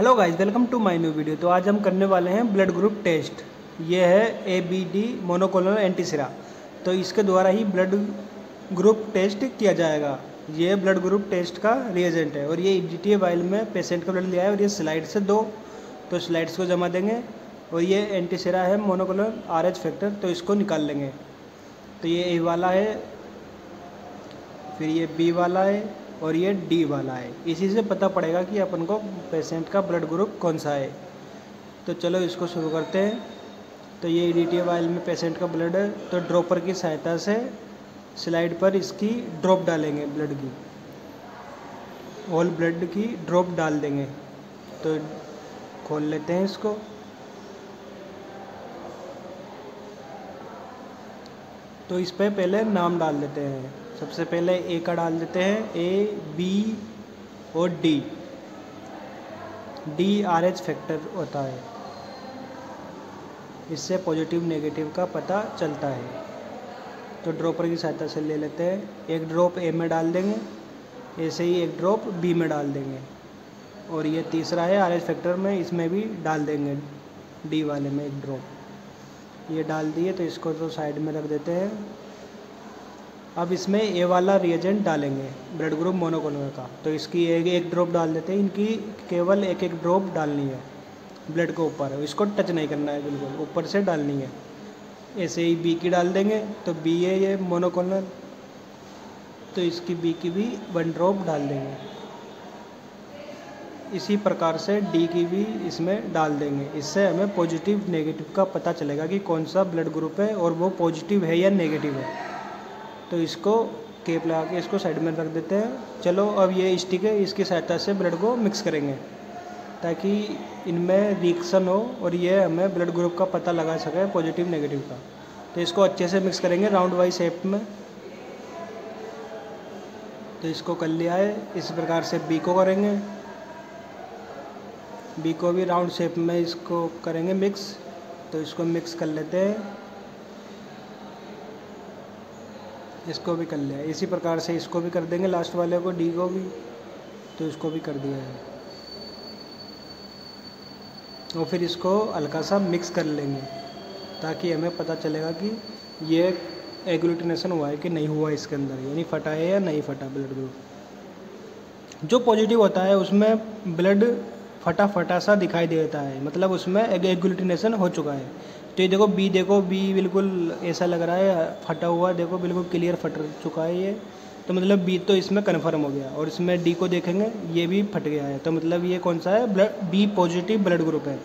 Hello guys, welcome to my new video. तो आज हम करने वाले हैं ब्लड ग्रुप टेस्ट। ये है ABD मोनोक्लोनल एंटीसेरा। तो इसके द्वारा ही ब्लड ग्रुप टेस्ट किया जाएगा। ये ब्लड ग्रुप टेस्ट का रिएजेंट है और ये EDTF वाइल में पेशेंट का ब्लड लिया है और ये स्लाइड से दो तो स्लाइड्स को जमा देंगे और ये एंटीसेरा है मोनोक्लोनल RH फैक्टर, तो इसको निकाल लेंगे। तो ये A वाला है, फिर ये B वाला है और ये D वाला है। इसी से पता पड़ेगा कि अपन को पेशेंट का ब्लड ग्रुप कौन सा है। तो चलो इसको शुरू करते हैं। तो ये EDTF वाइल में पेशेंट का ब्लड है, तो ड्रॉपर की सहायता से स्लाइड पर इसकी ड्रॉप डालेंगे, ब्लड की होल ब्लड की ड्रॉप डाल देंगे। तो खोल लेते हैं इसको। तो इस पर पहले नाम डाल देते हैं। सबसे पहले A का डाल देते हैं, A B और D। D RH फैक्टर होता है, इससे पॉजिटिव नेगेटिव का पता चलता है। तो ड्रॉपर की सहायता से ले लेते हैं। एक ड्रॉप A में डाल देंगे, ऐसे ही एक ड्रॉप B में डाल देंगे और ये तीसरा है RH फैक्टर में, इसमें भी डाल देंगे D वाले में एक ड्रॉप। ये डाल दिए तो इसको तो साइड में रख देते हैं। अब इसमें A वाला रिएजेंट डालेंगे ब्लड ग्रुप मोनोक्लोनल का, तो इसकी एक ड्रॉप डाल देते हैं। इनकी केवल एक एक ड्रॉप डालनी है ब्लड के ऊपर, इसको टच नहीं करना है, बिल्कुल ऊपर से डालनी है। ऐसे ही B की डाल देंगे, तो B है ये मोनोक्लोनल, तो इसकी B की भी वन ड्रॉप डाल देंगे। इसी प्रकार से D की भी इसमें डाल देंगे। इससे हमें पॉजिटिव नेगेटिव का पता चलेगा कि कौन सा ब्लड ग्रुप है और वो पॉजिटिव है या नेगेटिव है। तो इसको केप लगा के इसको साइड में रख देते हैं। चलो अब ये स्टिक है, इसकी सहायता से ब्लड को मिक्स करेंगे ताकि इनमें रिएक्शन हो और ये हमें ब्लड ग्रुप का पता लगा सके, पॉजिटिव नेगेटिव का। तो इसको अच्छे से मिक्स करेंगे राउंड वाइज शेप में। तो इसको कर लिया है। इस प्रकार से B को करेंगे, B को भी राउंड शेप में इसको करेंगे मिक्स। तो इसको मिक्स कर लेते हैं, इसको भी कर लिया। इसी प्रकार से इसको भी कर देंगे, लास्ट वाले को D को भी, तो इसको भी कर दिया है। और फिर इसको हल्का सा मिक्स कर लेंगे ताकि हमें पता चलेगा कि ये एग्लूटिनेशन हुआ है कि नहीं हुआ इसके अंदर, यानी फटा है या नहीं फटा ब्लड ग्रुप। जो पॉजिटिव होता है उसमें ब्लड फटा फटा सा दिखाई देता है, मतलब उसमें एग्लूटिनेशन हो चुका है। तो ये देखो B बिल्कुल ऐसा लग रहा है फटा हुआ, देखो बिल्कुल क्लियर फट चुका है ये, तो मतलब B तो इसमें कन्फर्म हो गया। और इसमें D को देखेंगे, ये भी फट गया है, तो मतलब ये कौन सा है, blood B positive blood group है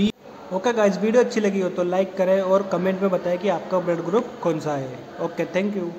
B। ओके गाइस, वीडियो अच्छी लगी हो तो लाइक करें और कमेंट में बताएं कि आपका ब्लड ग्रुप कौन सा है। Okay, thank you.